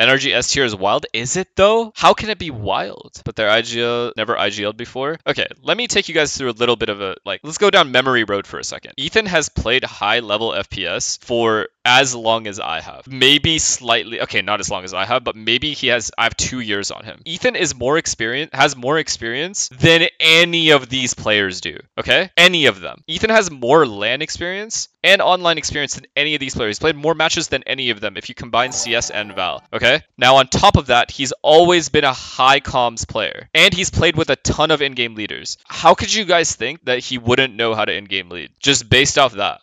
NRG S tier is wild. Is it though? How can it be wild? But they're IGL, never IGL'd before. Okay, let me take you guys through a little bit of a, like, let's go down memory road for a second. Ethan has played high level FPS for as long as I have. Maybe slightly, okay, not as long as I have, but maybe he has, I have 2 years on him. Ethan is more experienced, has more experience than any of these players do, okay? Any of them. Ethan has more LAN experience and online experience than any of these players. He's played more matches than any of them if you combine CS and Val, okay? Now on top of that, he's always been a high comms player and he's played with a ton of in-game leaders. How could you guys think that he wouldn't know how to in-game lead just based off that?